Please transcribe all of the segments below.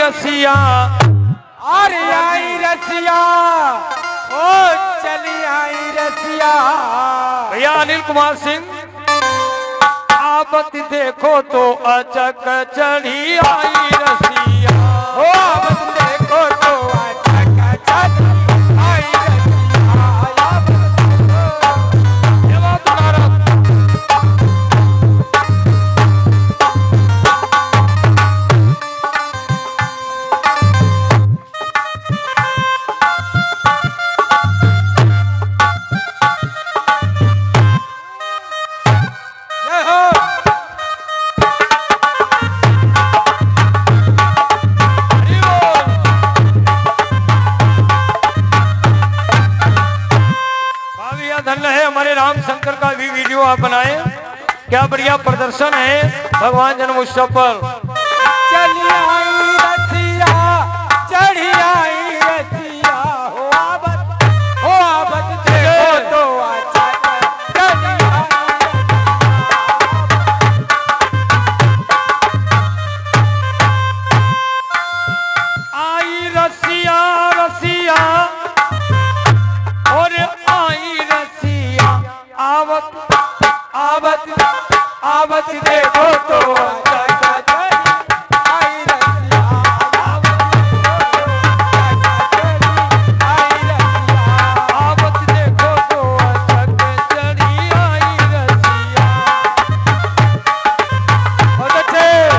रसिया, अरे आई रसिया, ओ चली आई रसिया। भैया अनिल कुमार सिंह, आबत देखो तो अचक चढ़ी आई रसिया, ओ आबत देखो तो अचक चढ़ी आई रसिया। बनाए क्या बढ़िया प्रदर्शन है भगवान जन्म उत्सव पर। चली आई रसिया, चढ़ी आई रसिया, हो आबत देखो तो आई रसिया रसिया, और आई रसिया आवत आवत आवत देखो तो आई रसिया, आवत देखो तो चढ़ी आई रसिया। बहुत अच्छे।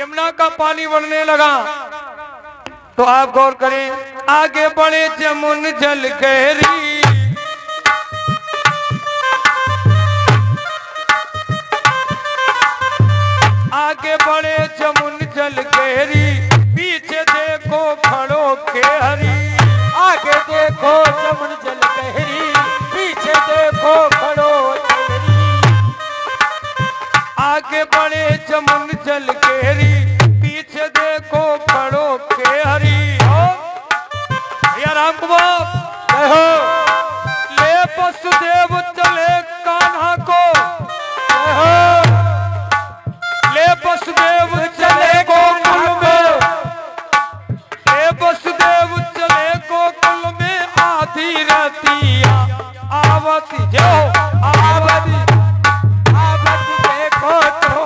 यमुना का पानी बढ़ने लगा तो आप गौर करें, आगे बढ़े जमुन जल गहरी, आगे बढ़े जमुन जल गहरी, पीछे देखो खड़ो के हरी, आगे देखो जमुन जल गहरी, पीछे देखो खड़ो के हरी, आगे बढ़े जमुन जल गहरी, पीछे देखो खड़ो के हरी। भैया राम कुमार कहो, ले वसुदेव चले कान्हा को, कहो वसुदेव चले गोकुल में, हे वसुदेव चले गोकुल में, आधी रतिया आवत जो आवत आवत देखो तो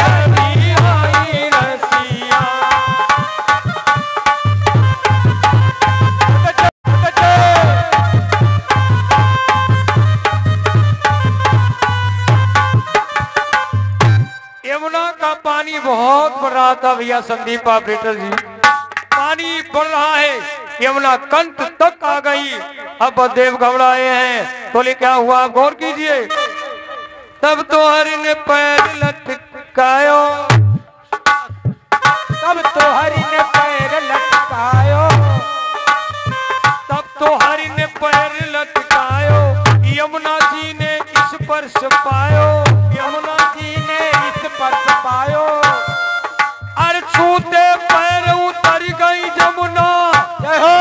चली आई रसिया। पानी बहुत बढ़ रहा था भैया संदीप ऑपरेटर जी, पानी बढ़ रहा है, यमुना कंठ तक आ गई। अब देव घबराए हैं, बोले क्या हुआ, आप गौर कीजिए। तब तो हरि ने पैर लटकायो, तब तो हरि ने पैर लटकायो, तब तो हरि ने पैर लटकायो, यमुना जी ने इस पर पायो, यमुना जी ने इस पर पायो। अरे छूते पैर उतर गई जमुना, जय हो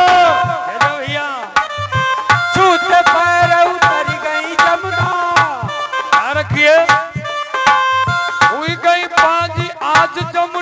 भैया, छूते पैर उतर गई जमुना। रखिए हुई गई बाजी आज जमुना।